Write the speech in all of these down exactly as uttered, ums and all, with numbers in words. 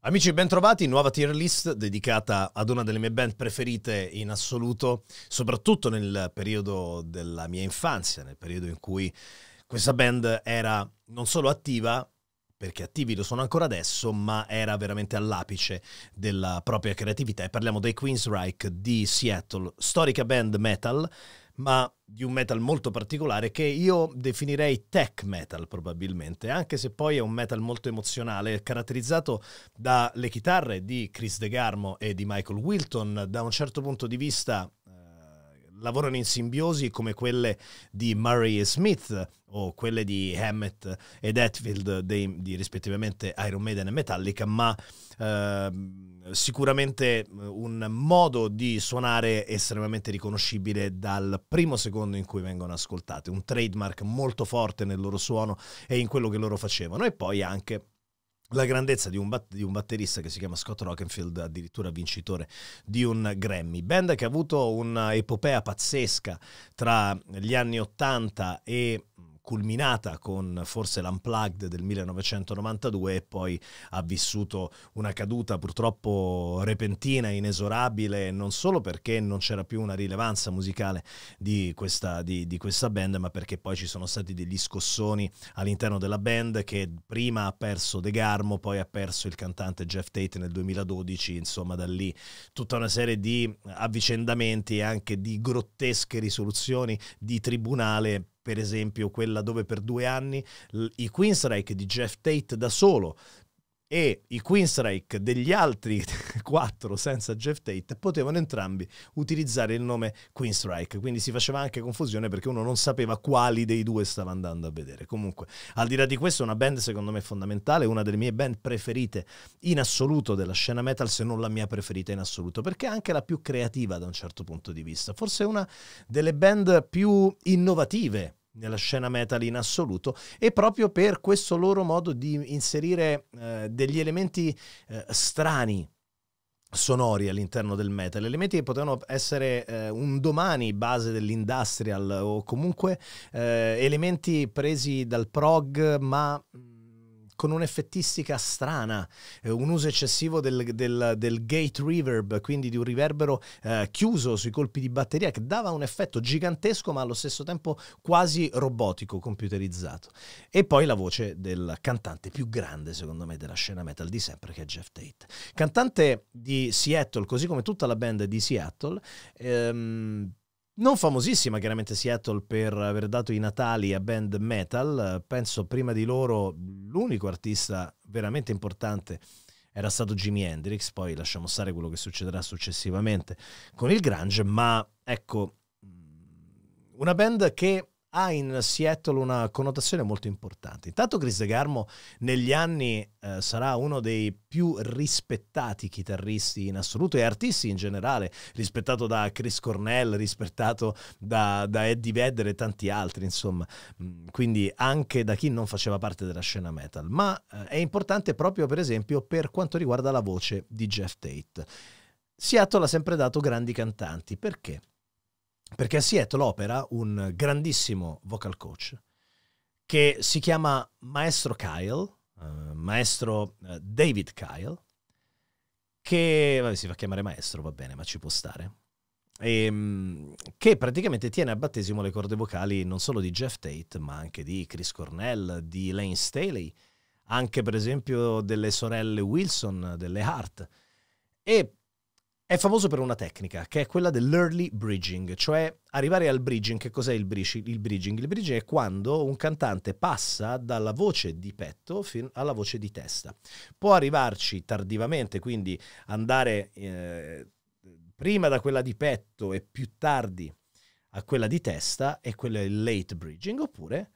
Amici, bentrovati, nuova tier list dedicata ad una delle mie band preferite in assoluto, soprattutto nel periodo della mia infanzia, nel periodo in cui questa band era non solo attiva, perché attivi lo sono ancora adesso, ma era veramente all'apice della propria creatività, e parliamo dei Queensrÿche di Seattle, storica band metal, ma di un metal molto particolare che io definirei tech metal probabilmente, anche se poi è un metal molto emozionale, caratterizzato dalle chitarre di Chris DeGarmo e di Michael Wilton. Da un certo punto di vista eh, lavorano in simbiosi come quelle di Murray e Smith o quelle di Hammett ed Hetfield, dei, di rispettivamente Iron Maiden e Metallica, ma eh, sicuramente un modo di suonare estremamente riconoscibile dal primo secondo in cui vengono ascoltate, un trademark molto forte nel loro suono e in quello che loro facevano, e poi anche la grandezza di un, bat di un batterista che si chiama Scott Rockenfield, addirittura vincitore di un Grammy. Band che ha avuto un'epopea pazzesca tra gli anni ottanta e culminata con forse l'Unplugged del millenovecentonovantadue, e poi ha vissuto una caduta purtroppo repentina, inesorabile, non solo perché non c'era più una rilevanza musicale di questa, di, di questa band, ma perché poi ci sono stati degli scossoni all'interno della band, che prima ha perso DeGarmo, poi ha perso il cantante Geoff Tate nel duemiladodici, insomma da lì tutta una serie di avvicendamenti e anche di grottesche risoluzioni di tribunale. Per esempio quella dove per due anni i Queensrÿche di Geoff Tate da solo e i Queensrÿche degli altri quattro senza Geoff Tate potevano entrambi utilizzare il nome Queensrÿche, quindi si faceva anche confusione perché uno non sapeva quali dei due stava andando a vedere. Comunque, al di là di questo, è una band secondo me fondamentale, una delle mie band preferite in assoluto della scena metal, se non la mia preferita in assoluto, perché è anche la più creativa da un certo punto di vista, forse una delle band più innovative nella scena metal in assoluto, e proprio per questo loro modo di inserire eh, degli elementi eh, strani sonori all'interno del metal, elementi che potevano essere eh, un domani base dell'industrial o comunque eh, elementi presi dal prog, ma con un'effettistica strana, eh, un uso eccessivo del, del, del gate reverb, quindi di un riverbero eh, chiuso sui colpi di batteria, che dava un effetto gigantesco ma allo stesso tempo quasi robotico, computerizzato. E poi la voce del cantante più grande secondo me della scena metal di sempre, che è Geoff Tate, cantante di Seattle, così come tutta la band di Seattle. ehm, Non famosissima chiaramente Seattle per aver dato i natali a band metal, penso prima di loro l'unico artista veramente importante era stato Jimi Hendrix, poi lasciamo stare quello che succederà successivamente con il grunge, ma ecco, una band che ha in Seattle una connotazione molto importante. Intanto Chris DeGarmo negli anni eh, sarà uno dei più rispettati chitarristi in assoluto e artisti in generale, rispettato da Chris Cornell, rispettato da, da Eddie Vedder e tanti altri, insomma, quindi anche da chi non faceva parte della scena metal, ma eh, è importante proprio per esempio per quanto riguarda la voce di Geoff Tate. Seattle ha sempre dato grandi cantanti, perché? Perché a Seattle opera un grandissimo vocal coach che si chiama Maestro Kyle, eh, Maestro eh, David Kyle, che vabbè, si fa chiamare maestro, va bene, ma ci può stare, e, che praticamente tiene a battesimo le corde vocali non solo di Geoff Tate, ma anche di Chris Cornell, di Layne Staley, anche per esempio delle sorelle Wilson, delle Hart, e è famoso per una tecnica, che è quella dell'early bridging, cioè arrivare al bridging. Che cos'è il bridging? Il bridging è quando un cantante passa dalla voce di petto fino alla voce di testa. Può arrivarci tardivamente, quindi andare eh, prima da quella di petto e più tardi a quella di testa, e quello è il late bridging, oppure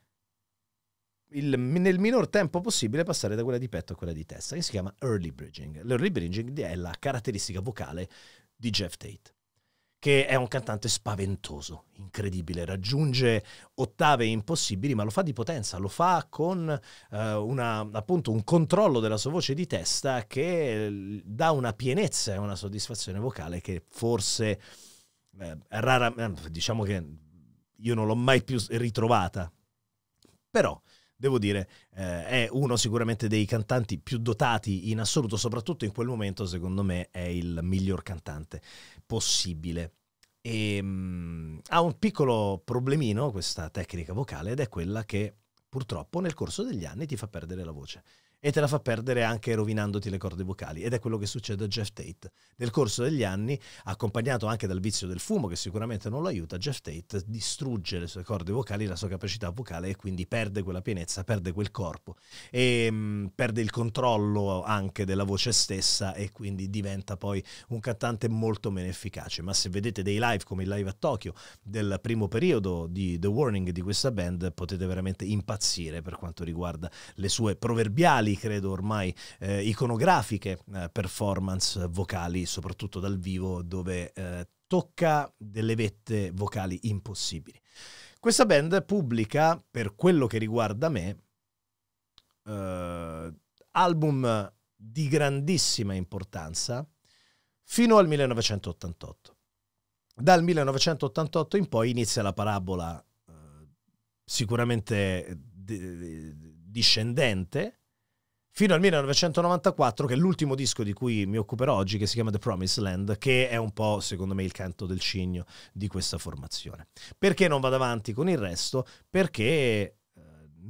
Il, nel minor tempo possibile passare da quella di petto a quella di testa, che si chiama early bridging. L'early bridging è la caratteristica vocale di Geoff Tate. che è un cantante spaventoso, incredibile, raggiunge ottave impossibili, ma lo fa di potenza, lo fa con eh, una, appunto un controllo della sua voce di testa che dà una pienezza e una soddisfazione vocale che forse eh, rara, eh, diciamo che io non l'ho mai più ritrovata, però devo dire, eh, è uno sicuramente dei cantanti più dotati in assoluto, soprattutto in quel momento, secondo me, è il miglior cantante possibile. E, mh, ha un piccolo problemino questa tecnica vocale ed è quella che purtroppo nel corso degli anni ti fa perdere la voce. E te la fa perdere anche rovinandoti le corde vocali, ed è quello che succede a Geoff Tate. Nel corso degli anni, accompagnato anche dal vizio del fumo, che sicuramente non lo aiuta, Geoff Tate distrugge le sue corde vocali, la sua capacità vocale, e quindi perde quella pienezza, perde quel corpo, e mh, perde il controllo anche della voce stessa, e quindi diventa poi un cantante molto meno efficace. Ma se vedete dei live come il live a Tokyo del primo periodo di The Warning di questa band, potete veramente impazzire per quanto riguarda le sue proverbiali, credo ormai eh, iconografiche eh, performance vocali, soprattutto dal vivo, dove eh, tocca delle vette vocali impossibili. Questa band pubblica, per quello che riguarda me, eh, album di grandissima importanza fino al millenovecentottantotto. Dal millenovecentottantotto in poi inizia la parabola eh, sicuramente discendente, fino al millenovecentonovantaquattro, che è l'ultimo disco di cui mi occuperò oggi, che si chiama The Promised Land, che è un po', secondo me, il canto del cigno di questa formazione. Perché non vado avanti con il resto? Perché eh,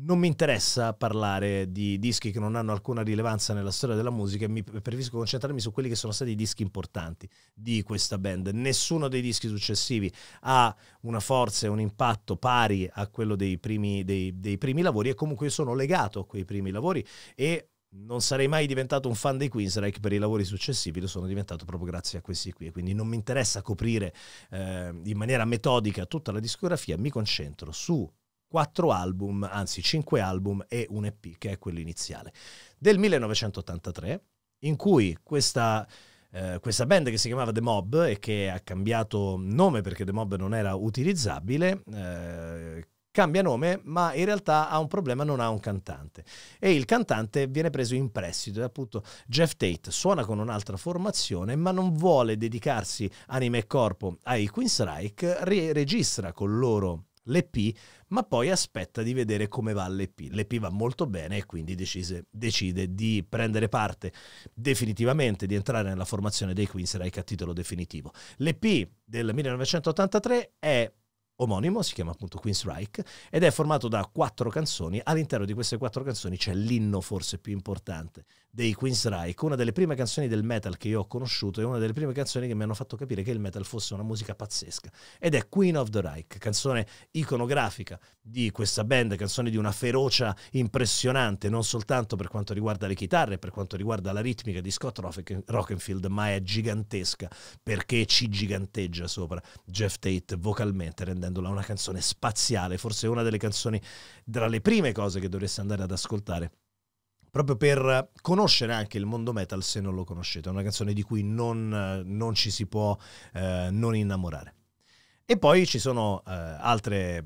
non mi interessa parlare di dischi che non hanno alcuna rilevanza nella storia della musica, e mi preferisco concentrarmi su quelli che sono stati i dischi importanti di questa band. Nessuno dei dischi successivi ha una forza e un impatto pari a quello dei primi, dei, dei primi lavori, e comunque io sono legato a quei primi lavori, e non sarei mai diventato un fan dei Queensrÿche per i lavori successivi, lo sono diventato proprio grazie a questi qui, quindi non mi interessa coprire eh, in maniera metodica tutta la discografia, mi concentro su quattro album, anzi cinque album e un E P, che è quello iniziale, del millenovecentottantatré, in cui questa... Uh, questa band, che si chiamava The Mob e che ha cambiato nome perché The Mob non era utilizzabile, uh, cambia nome, ma in realtà ha un problema, non ha un cantante, e il cantante viene preso in prestito, e appunto Geoff Tate suona con un'altra formazione, ma non vuole dedicarsi anima e corpo ai Queensrÿche, registra con loro l'E P, ma poi aspetta di vedere come va l'E P. L'E P va molto bene, e quindi decise, decide di prendere parte definitivamente, di entrare nella formazione dei Queensrÿche a titolo definitivo. L'E P del millenovecentottantatré è omonimo, si chiama appunto Queensrÿche, ed è formato da quattro canzoni. All'interno di queste quattro canzoni c'è l'inno forse più importante dei Queensrÿche, una delle prime canzoni del metal che io ho conosciuto, e una delle prime canzoni che mi hanno fatto capire che il metal fosse una musica pazzesca, ed è Queen of the Reich, canzone iconografica di questa band, canzone di una ferocia impressionante, non soltanto per quanto riguarda le chitarre, per quanto riguarda la ritmica di Scott Rockenfield, ma è gigantesca perché ci giganteggia sopra Geoff Tate vocalmente, rendendo una canzone spaziale, forse una delle canzoni, tra le prime cose che dovreste andare ad ascoltare, proprio per conoscere anche il mondo metal se non lo conoscete. È una canzone di cui non, non ci si può eh, non innamorare. E poi ci sono eh, altre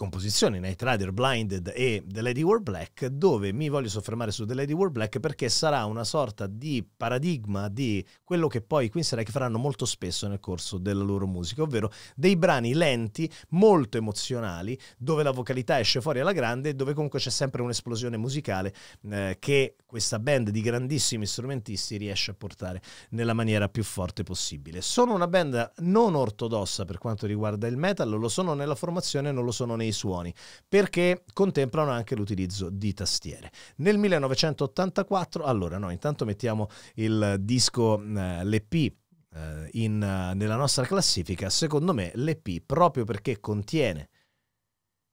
composizioni, Night Rider, Blinded e The Lady World Black, dove mi voglio soffermare su The Lady World Black perché sarà una sorta di paradigma di quello che poi i Queensrÿche faranno molto spesso nel corso della loro musica, ovvero dei brani lenti, molto emozionali, dove la vocalità esce fuori alla grande, dove comunque c'è sempre un'esplosione musicale eh, che questa band di grandissimi strumentisti riesce a portare nella maniera più forte possibile. Sono una band non ortodossa per quanto riguarda il metal, lo sono nella formazione, non lo sono nei suoni, perché contemplano anche l'utilizzo di tastiere. Nel millenovecentottantaquattro, allora no, intanto mettiamo il disco, eh, l'E P eh, in, eh, nella nostra classifica. Secondo me l'E P, proprio perché contiene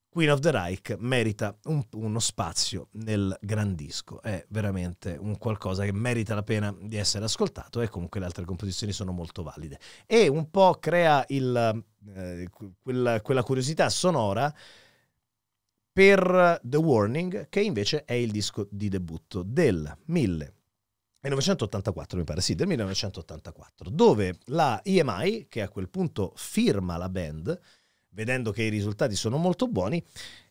Queen of the Reich, merita un, uno spazio nel gran disco. È veramente un qualcosa che merita la pena di essere ascoltato, e comunque le altre composizioni sono molto valide, e un po' crea il, eh, quella, quella curiosità sonora per The Warning, che invece è il disco di debutto del millenovecentottantatré. millenovecentottantaquattro, mi pare, sì, del millenovecentottantaquattro, dove la E M I, che a quel punto firma la band, vedendo che i risultati sono molto buoni,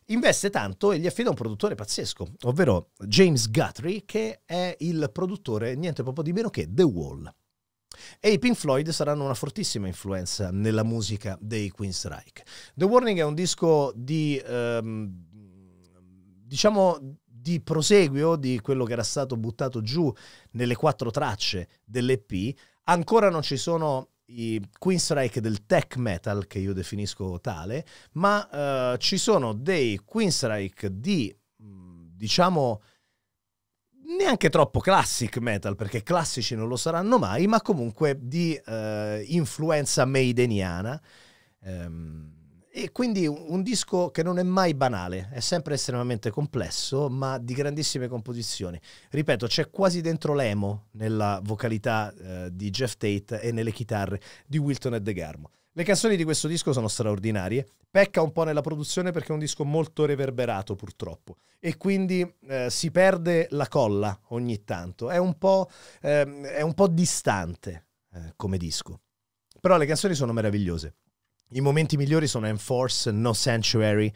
investe tanto e gli affida un produttore pazzesco, ovvero James Guthrie, che è il produttore niente proprio di meno che The Wall. E i Pink Floyd saranno una fortissima influenza nella musica dei Queensrÿche. The Warning è un disco di, ehm, diciamo, di proseguio di quello che era stato buttato giù nelle quattro tracce dell'E P. Ancora non ci sono i Queensrÿche del tech metal, che io definisco tale, ma eh, ci sono dei Queensrÿche di, diciamo, neanche troppo classic metal, perché classici non lo saranno mai, ma comunque di eh, influenza maideniana, ehm, e quindi un, un disco che non è mai banale, è sempre estremamente complesso, ma di grandissime composizioni. Ripeto, c'è quasi dentro l'emo nella vocalità eh, di Geoff Tate e nelle chitarre di Wilton e DeGarmo. Le canzoni di questo disco sono straordinarie, pecca un po' nella produzione perché è un disco molto reverberato purtroppo, e quindi eh, si perde la colla ogni tanto, è un po', eh, è un po' distante eh, come disco. Però le canzoni sono meravigliose, i momenti migliori sono En Force, No Sanctuary, N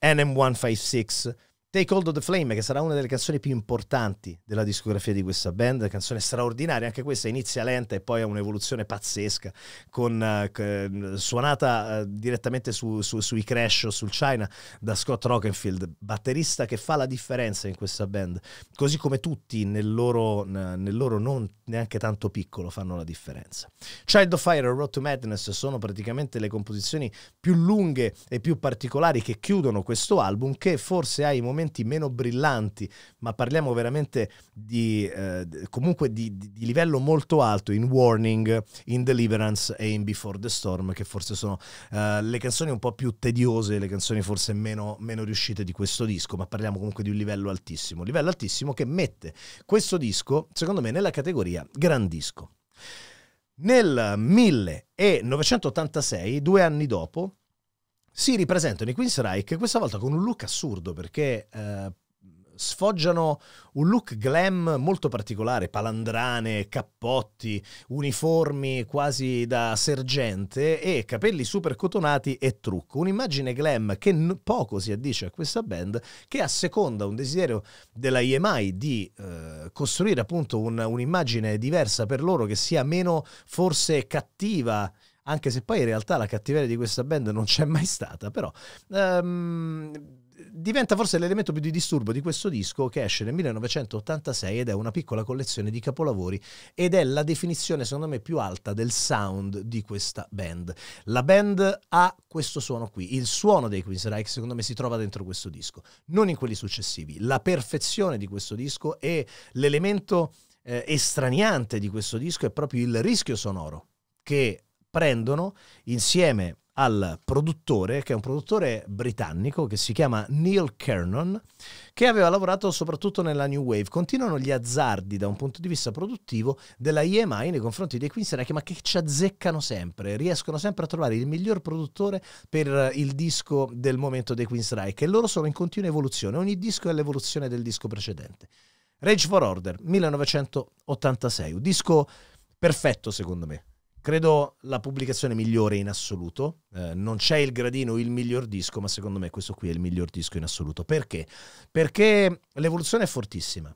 M centocinquantasei, Take Hold of the Flame, che sarà una delle canzoni più importanti della discografia di questa band, canzone straordinaria, anche questa inizia lenta e poi ha un'evoluzione pazzesca, con, eh, suonata eh, direttamente su, su, sui Crash o sul China da Scott Rockenfield, batterista che fa la differenza in questa band, così come tutti nel loro, nel loro non neanche tanto piccolo fanno la differenza. Child of Fire e Road to Madness sono praticamente le composizioni più lunghe e più particolari che chiudono questo album, che forse ha i momenti meno brillanti, ma parliamo veramente di eh, comunque di, di, di livello molto alto in Warning, in Deliverance e in Before the Storm, che forse sono eh, le canzoni un po' più tediose, le canzoni forse meno, meno riuscite di questo disco, ma parliamo comunque di un livello altissimo, livello altissimo che mette questo disco secondo me nella categoria gran disco. Nel millenovecentottantasei, due anni dopo, si ripresentano i Queensrÿche, questa volta con un look assurdo, perché eh, sfoggiano un look glam molto particolare, palandrane, cappotti, uniformi quasi da sergente e capelli super cotonati e trucco. Un'immagine glam che poco si addice a questa band, che asseconda un desiderio della E M I di eh, costruire appunto un'immagine diversa per loro, che sia meno forse cattiva, anche se poi in realtà la cattiveria di questa band non c'è mai stata, però um, diventa forse l'elemento più di disturbo di questo disco, che esce nel millenovecentottantasei ed è una piccola collezione di capolavori ed è la definizione secondo me più alta del sound di questa band. La band ha questo suono qui, il suono dei Queensrÿche secondo me si trova dentro questo disco, non in quelli successivi. La perfezione di questo disco e l'elemento eh, estraniante di questo disco è proprio il rischio sonoro che prendono insieme al produttore, che è un produttore britannico che si chiama Neil Kernon, che aveva lavorato soprattutto nella New Wave. Continuano gli azzardi da un punto di vista produttivo della E M I nei confronti dei Queensrÿche, ma che ci azzeccano sempre, riescono sempre a trovare il miglior produttore per il disco del momento dei Queensrÿche, e loro sono in continua evoluzione, ogni disco è l'evoluzione del disco precedente. Rage for Order, millenovecentottantasei, un disco perfetto secondo me. Credo la pubblicazione migliore in assoluto, eh, non c'è il gradino il miglior disco, ma secondo me questo qui è il miglior disco in assoluto. Perché? Perché l'evoluzione è fortissima,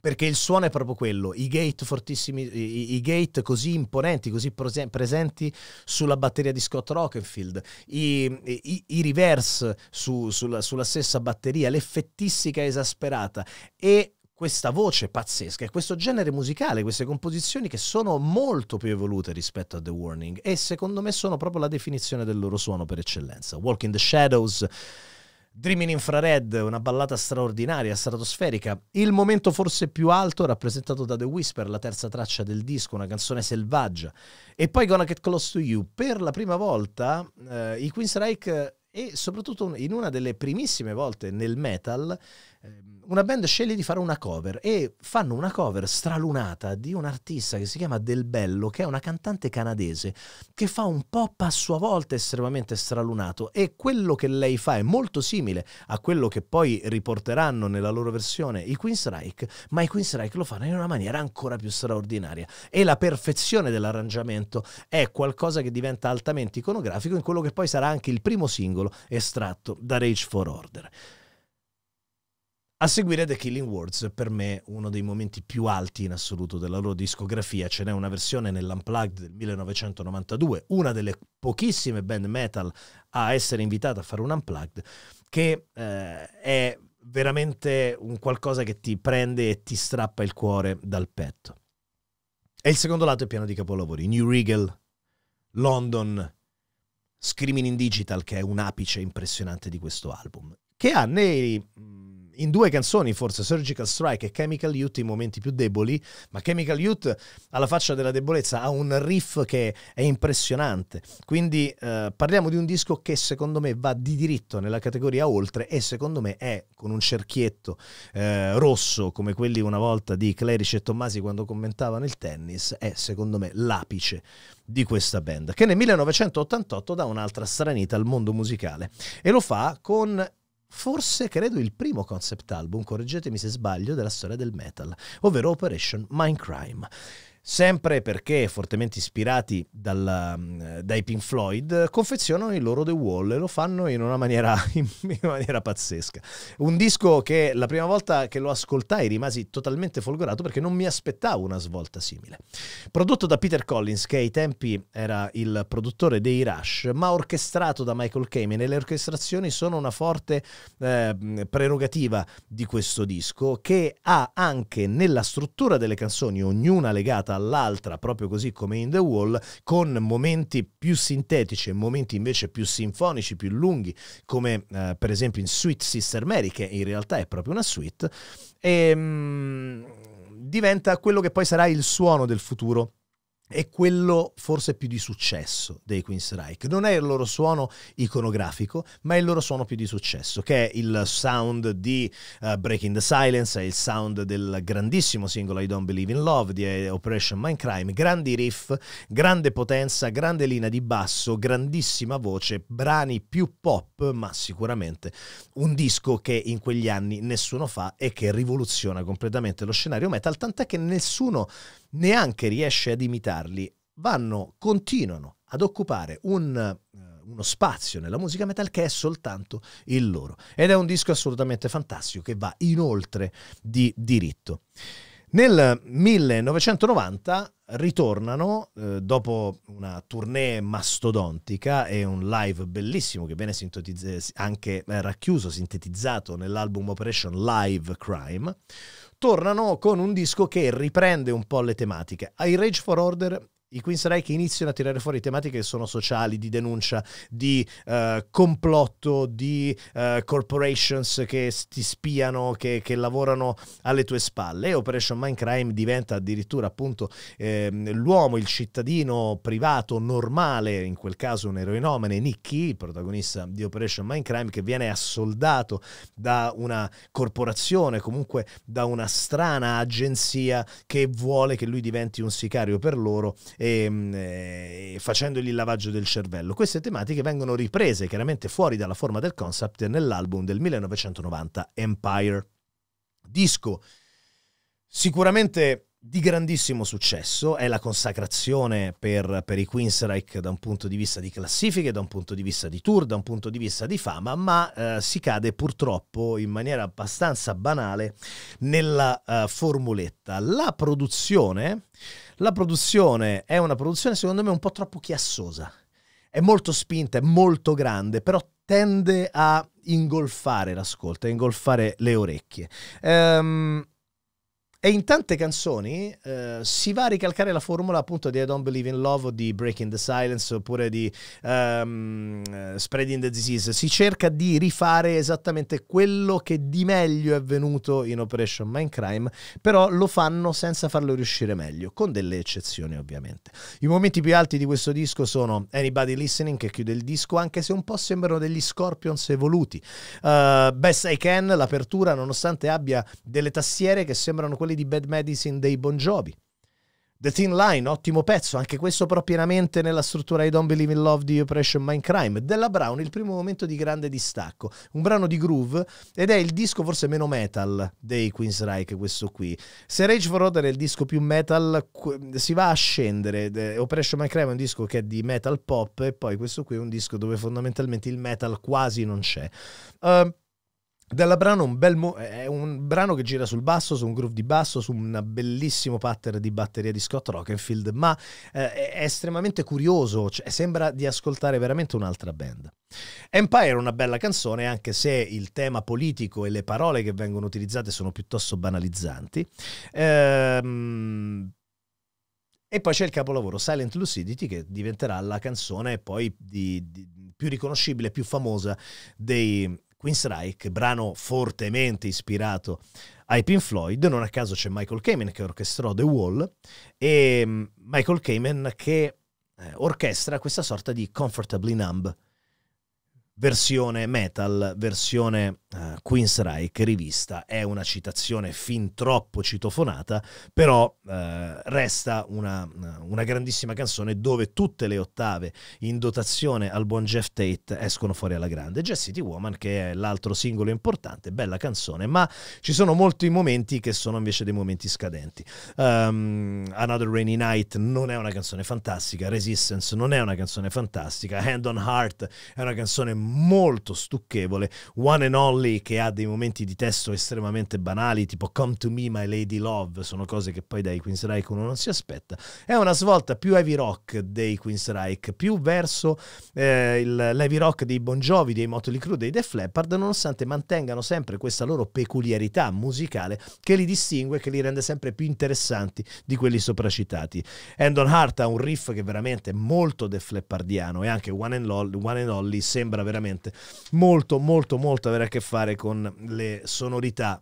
perché il suono è proprio quello, i gate fortissimi, i, i gate così imponenti, così presenti sulla batteria di Scott Rockenfield, i, i, i reverse su, sulla, sulla stessa batteria, l'effettistica esasperata e questa voce pazzesca e questo genere musicale, queste composizioni che sono molto più evolute rispetto a The Warning e secondo me sono proprio la definizione del loro suono per eccellenza. Walk in the Shadows, Dream in Infrared, una ballata straordinaria, stratosferica. Il momento forse più alto rappresentato da The Whisper, la terza traccia del disco, una canzone selvaggia. E poi Gonna Get Close to You. Per la prima volta eh, i Queensrÿche e soprattutto in una delle primissime volte nel metal una band sceglie di fare una cover e fanno una cover stralunata di un artista che si chiama Del Bello, che è una cantante canadese che fa un pop a sua volta estremamente stralunato, e quello che lei fa è molto simile a quello che poi riporteranno nella loro versione i Queensrÿche, ma i Queensrÿche lo fanno in una maniera ancora più straordinaria, e la perfezione dell'arrangiamento è qualcosa che diventa altamente iconografico in quello che poi sarà anche il primo singolo estratto da Rage for Order. A seguire The Killing Words, per me uno dei momenti più alti in assoluto della loro discografia. Ce n'è una versione nell'Unplugged del millenovecentonovantadue, una delle pochissime band metal a essere invitata a fare un Unplugged, che eh, è veramente un qualcosa che ti prende e ti strappa il cuore dal petto. E il secondo lato è pieno di capolavori: New Regal, London, Screaming in Digital, che è un apice impressionante di questo album, che ha nei, in due canzoni, forse Surgical Strike e Chemical Youth, i momenti più deboli, ma Chemical Youth, alla faccia della debolezza, ha un riff che è impressionante. Quindi eh, parliamo di un disco che secondo me va di diritto nella categoria oltre, e secondo me è, con un cerchietto eh, rosso come quelli una volta di Clerici e Tommasi quando commentavano il tennis, è secondo me l'apice di questa band, che nel millenovecentottantotto dà un'altra stranità al mondo musicale, e lo fa con forse, credo, il primo concept album, correggetemi se sbaglio, della storia del metal, ovvero Operation Mindcrime. Sempre perché, fortemente ispirati dal, dai Pink Floyd, confezionano il loro The Wall, e lo fanno in una maniera, in una maniera pazzesca. Un disco che la prima volta che lo ascoltai rimasi totalmente folgorato, perché non mi aspettavo una svolta simile. Prodotto da Peter Collins, che ai tempi era il produttore dei Rush, ma orchestrato da Michael Kamen, e le orchestrazioni sono una forte eh, prerogativa di questo disco, che ha anche nella struttura delle canzoni, ognuna legata all'altra, proprio così come in The Wall, con momenti più sintetici e momenti invece più sinfonici, più lunghi, come eh, per esempio in Sweet Sister Mary, che in realtà è proprio una suite, e mh, diventa quello che poi sarà il suono del futuro. È quello forse più di successo dei Queensrÿche. Non è il loro suono iconografico, ma è il loro suono più di successo, che è il sound di uh, Breaking the Silence, è il sound del grandissimo singolo I Don't Believe in Love di Operation Mindcrime. Grandi riff, grande potenza, grande linea di basso, grandissima voce, brani più pop, ma sicuramente un disco che in quegli anni nessuno fa e che rivoluziona completamente lo scenario metal, tant'è che nessuno neanche riesce ad imitarli. Vanno, continuano ad occupare un, uno spazio nella musica metal che è soltanto il loro, ed è un disco assolutamente fantastico che va inoltre di diritto. Nel millenovecentonovanta ritornano, eh, dopo una tournée mastodontica e un live bellissimo che viene anche eh, racchiuso, sintetizzato nell'album Operation Live Crime, tornano con un disco che riprende un po' le tematiche. Ai Rage for Order i Queensrÿche iniziano a tirare fuori tematiche che sono sociali, di denuncia, di eh, complotto, di eh, corporations che ti spiano, che, che lavorano alle tue spalle. E Operation Mindcrime diventa addirittura appunto eh, l'uomo, il cittadino privato, normale, in quel caso un eroinomane, Nicky, il protagonista di Operation Mindcrime, che viene assoldato da una corporazione, comunque da una strana agenzia che vuole che lui diventi un sicario per loro, E, e facendogli il lavaggio del cervello. Queste tematiche vengono riprese chiaramente fuori dalla forma del concept nell'album del millenovecentonovanta Empire, disco sicuramente di grandissimo successo. È la consacrazione per, per i Queensrÿche da un punto di vista di classifiche, da un punto di vista di tour, da un punto di vista di fama, ma eh, si cade purtroppo in maniera abbastanza banale nella eh, formuletta. La produzione, la produzione è una produzione secondo me un po' troppo chiassosa, è molto spinta, è molto grande, però tende a ingolfare l'ascolto, a ingolfare le orecchie. Ehm... E in tante canzoni eh, si va a ricalcare la formula appunto di I Don't Believe in Love o di Breaking the Silence oppure di um, Spreading the Disease. Si cerca di rifare esattamente quello che di meglio è venuto in Operation Mindcrime, però lo fanno senza farlo riuscire meglio, con delle eccezioni ovviamente. I momenti più alti di questo disco sono Anybody Listening, che chiude il disco, anche se un po' sembrano degli Scorpions evoluti. Uh, Best I Can, l'apertura, nonostante abbia delle tastiere che sembrano quelle di Bad Medicine dei Bon Jovi. The Thin Line, ottimo pezzo, anche questo però pienamente nella struttura I Don't Believe in Love di Operation Mindcrime. Della Brown, il primo momento di grande distacco, un brano di groove ed è il disco forse meno metal dei Queensrÿche, questo qui. Se Rage for Order è il disco più metal, si va a scendere. Operation Mindcrime è un disco che è di metal pop e poi questo qui è un disco dove fondamentalmente il metal quasi non c'è. Ehm uh, Della Brano un bel mo è un brano che gira sul basso, su un groove di basso, su un bellissimo pattern di batteria di Scott Rockenfield, ma eh, è estremamente curioso, cioè, sembra di ascoltare veramente un'altra band. Empire è una bella canzone, anche se il tema politico e le parole che vengono utilizzate sono piuttosto banalizzanti. Ehm... E poi c'è il capolavoro Silent Lucidity, che diventerà la canzone poi di, di, più riconoscibile, più famosa dei Queensrÿche, brano fortemente ispirato ai Pink Floyd. Non a caso c'è Michael Kamen che orchestrò The Wall, e Michael Kamen che orchestra questa sorta di Comfortably Numb, versione metal, versione uh, Queensrÿche rivista. È una citazione fin troppo citofonata, però uh, resta una, una grandissima canzone dove tutte le ottave in dotazione al buon Geoff Tate escono fuori alla grande. Jessie T. Woman, che è l'altro singolo importante, bella canzone, ma ci sono molti momenti che sono invece dei momenti scadenti. um, Another Rainy Night non è una canzone fantastica, Resistance non è una canzone fantastica, Hand on Heart è una canzone molto stucchevole, One and Only, che ha dei momenti di testo estremamente banali, tipo Come to Me My Lady Love, sono cose che poi dai Queensrÿche uno non si aspetta. È una svolta più heavy rock dei Queensrÿche, più verso eh, l'heavy rock dei Bon Jovi, dei Motley Crue, dei Def Leppard, nonostante mantengano sempre questa loro peculiarità musicale che li distingue, che li rende sempre più interessanti di quelli sopracitati. Hand on Heart ha un riff che è veramente molto Def Leppardiano, e anche One and Only, One and Only sembra veramente molto molto molto avere a che fare con le sonorità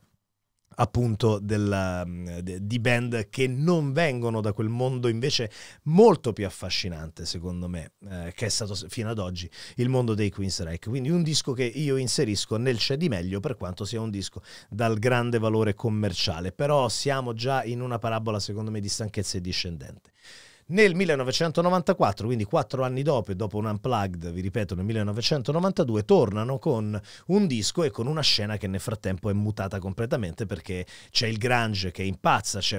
appunto della, di band che non vengono da quel mondo invece molto più affascinante secondo me eh, che è stato fino ad oggi il mondo dei Queensrÿche. Quindi un disco che io inserisco nel c'è di meglio, per quanto sia un disco dal grande valore commerciale, però siamo già in una parabola secondo me di stanchezza e discendente. Nel millenovecentonovantaquattro, quindi quattro anni dopo, e dopo un Unplugged, vi ripeto, nel millenovecentonovantadue, tornano con un disco e con una scena che nel frattempo è mutata completamente, perché c'è il grunge che impazza, c'è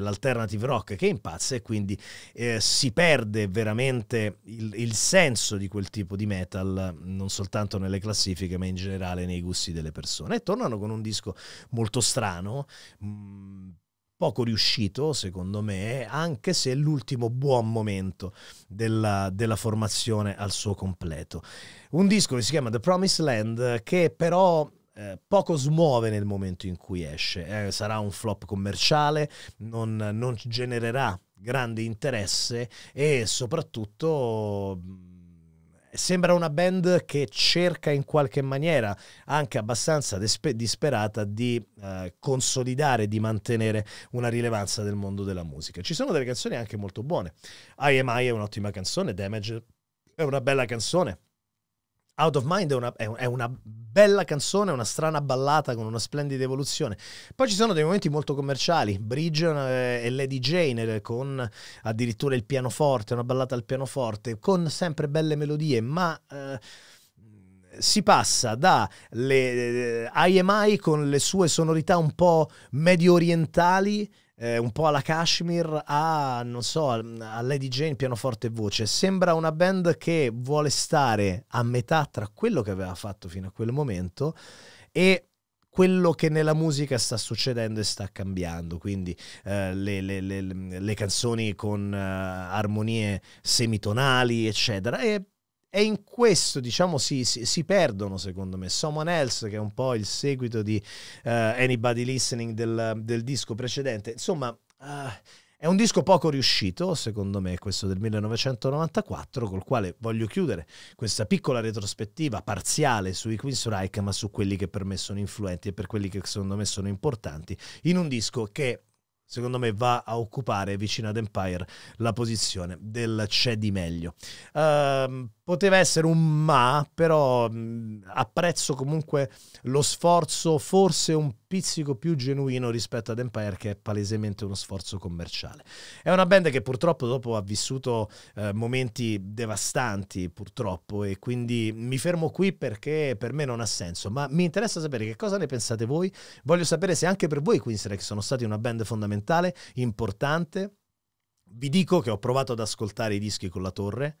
l'alternative rock che impazza, e quindi eh, si perde veramente il, il senso di quel tipo di metal, non soltanto nelle classifiche, ma in generale nei gusti delle persone. E tornano con un disco molto strano, mh, poco riuscito secondo me, anche se è l'ultimo buon momento della, della formazione al suo completo. Un disco che si chiama The Promised Land, che però eh, poco smuove nel momento in cui esce. Eh, sarà un flop commerciale, non, non genererà grande interesse e soprattutto sembra una band che cerca in qualche maniera, anche abbastanza disperata, di eh, consolidare, di mantenere una rilevanza nel mondo della musica. Ci sono delle canzoni anche molto buone. I Am I è un'ottima canzone, Damage è una bella canzone, Out of Mind è una, è una bella canzone, una strana ballata con una splendida evoluzione. Poi ci sono dei momenti molto commerciali, Bridge e Lady Jane, con addirittura il pianoforte, una ballata al pianoforte, con sempre belle melodie, ma eh, si passa da le, eh, I Am I con le sue sonorità un po' medio orientali, Eh, un po' alla Kashmir, a non so, a Lady Jane pianoforte e voce. Sembra una band che vuole stare a metà tra quello che aveva fatto fino a quel momento e quello che nella musica sta succedendo e sta cambiando. Quindi eh, le, le, le, le canzoni con eh, armonie semitonali eccetera, e E in questo, diciamo, si, si, si perdono, secondo me, Someone Else, che è un po' il seguito di uh, Anybody Listening del, del disco precedente. Insomma, uh, è un disco poco riuscito, secondo me, questo del millenovecentonovantaquattro, col quale voglio chiudere questa piccola retrospettiva parziale sui Queensrÿche, ma su quelli che per me sono influenti e per quelli che secondo me sono importanti, in un disco che secondo me va a occupare, vicino ad Empire, la posizione del c'è di meglio. Uh, poteva essere un ma, però mh, apprezzo comunque lo sforzo, forse un pizzico più genuino rispetto ad Empire, che è palesemente uno sforzo commerciale. È una band che purtroppo dopo ha vissuto eh, momenti devastanti, purtroppo, e quindi mi fermo qui perché per me non ha senso, ma mi interessa sapere che cosa ne pensate voi. Voglio sapere se anche per voi Queensrÿche sono stati una band fondamentale, importante. Vi dico che ho provato ad ascoltare i dischi con la torre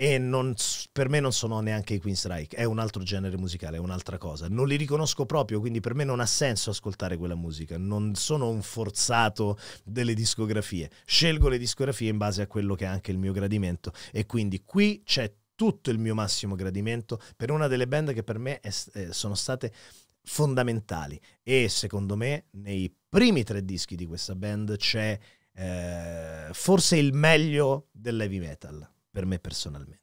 e non, per me non sono neanche i Queensrÿche, è un altro genere musicale, è un'altra cosa, non li riconosco proprio, quindi per me non ha senso ascoltare quella musica, non sono un forzato delle discografie, scelgo le discografie in base a quello che è anche il mio gradimento, e quindi qui c'è tutto il mio massimo gradimento per una delle band che per me è, eh, sono state fondamentali, e secondo me nei primi tre dischi di questa band c'è eh, forse il meglio dell'heavy metal, per me personalmente.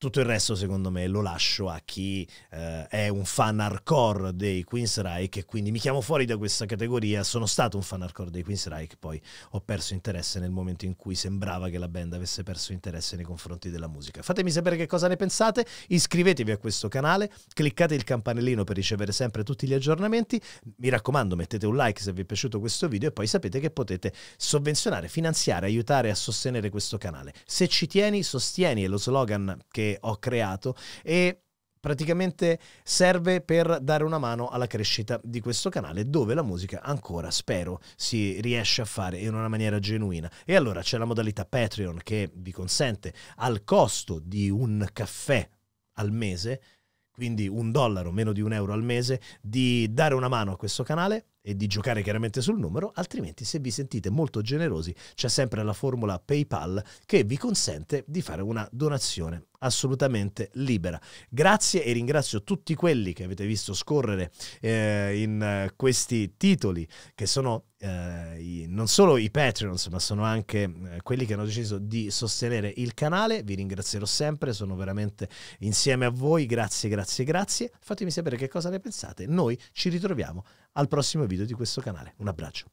Tutto il resto secondo me lo lascio a chi eh, è un fan hardcore dei Queensrÿche, e quindi mi chiamo fuori da questa categoria. Sono stato un fan hardcore dei Queensrÿche, poi ho perso interesse nel momento in cui sembrava che la band avesse perso interesse nei confronti della musica. Fatemi sapere che cosa ne pensate, iscrivetevi a questo canale, cliccate il campanellino per ricevere sempre tutti gli aggiornamenti, mi raccomando mettete un like se vi è piaciuto questo video, e poi sapete che potete sovvenzionare, finanziare, aiutare a sostenere questo canale. Se ci tieni, sostieni, è lo slogan che ho creato e praticamente serve per dare una mano alla crescita di questo canale, dove la musica ancora, spero, si riesce a fare in una maniera genuina. E allora c'è la modalità Patreon, che vi consente, al costo di un caffè al mese, quindi un dollaro, meno di un euro al mese, di dare una mano a questo canale e di giocare chiaramente sul numero. Altrimenti, se vi sentite molto generosi, c'è sempre la formula PayPal, che vi consente di fare una donazione assolutamente libera. Grazie, e ringrazio tutti quelli che avete visto scorrere eh, in questi titoli, che sono eh, i, non solo i Patreons, ma sono anche eh, quelli che hanno deciso di sostenere il canale. Vi ringrazierò sempre, sono veramente insieme a voi. Grazie, grazie, grazie. Fatemi sapere che cosa ne pensate. Noi ci ritroviamo al prossimo video di questo canale. Un abbraccio.